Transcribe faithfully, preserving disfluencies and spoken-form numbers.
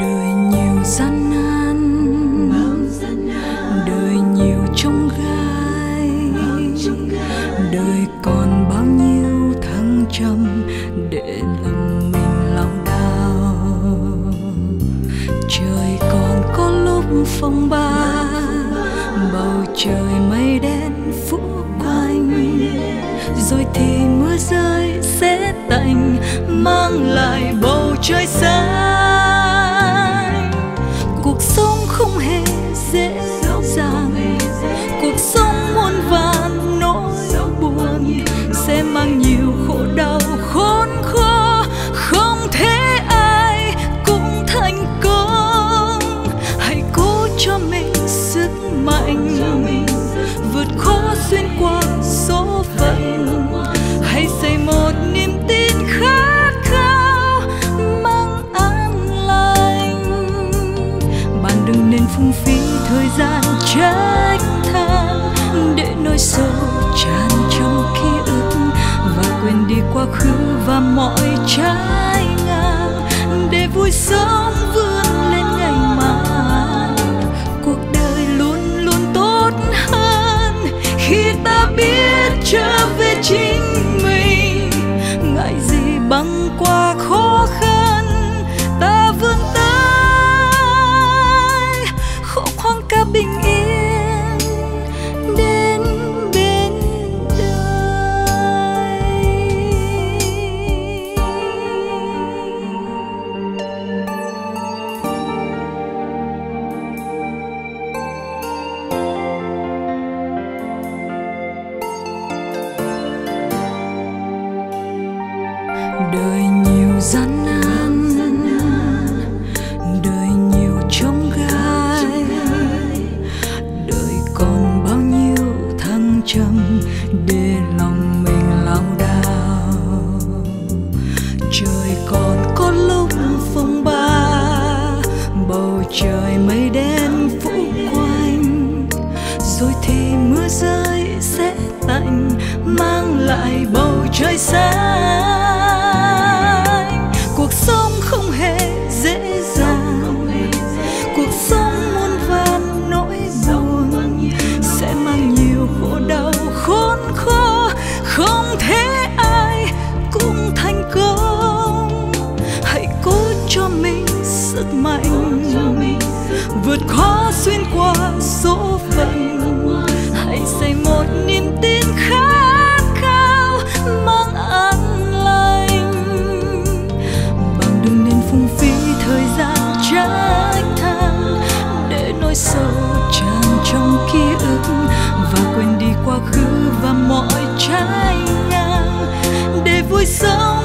Đời nhiều gian nan, đời nhiều chông gai, đời còn bao nhiêu thăng trầm để lòng mình lao đao. Trời còn có lúc phong ba, bầu trời mây đen phủ quanh, rồi thì mưa rơi sẽ tạnh mang lại bầu trời xanh. Cuộc sống không hề dễ dàng, cuộc sống muôn vàn nỗi buồn sẽ mang nhiều khổ đau khốn khó. Không thể ai cũng thành công, hãy cố cho mình sức mạnh vượt khó xuyên qua số phận. Hãy xây một niềm tin khát khao mang an lành. Bạn đừng nên phung phí thời gian trách than để nỗi sầu tràn trong ký ức, và quên đi quá khứ và mọi trái ngang để vui sống vươn lên ngày mai. Cuộc đời luôn luôn tốt hơn khi ta biết trở về chính mình. Ngại gì băng qua khó khăn, ta vươn tới khổ hoang cả bình yên đến bên đời. Đời nhiều gian nan, đời nhiều chông gai, đời còn bao nhiêu thăng trầm để lòng mình lao đao. Trời còn có lúc phong ba, bầu trời mây đen phủ quanh, rồi thì mưa rơi sẽ tạnh mang lại bầu trời xanh. Cuộc sống không hề dễ dàng, cuộc sống muôn vàn nỗi buồn sẽ mang nhiều khổ đau khốn khó. Không thể ai cũng thành công, hãy cố cho mình sức mạnh vượt khó xuyên qua số phận. Hãy xây một niềm tin khát khao mang an. Sâu tràn trong ký ức và quên đi quá khứ và mọi trái ngang để vui sống.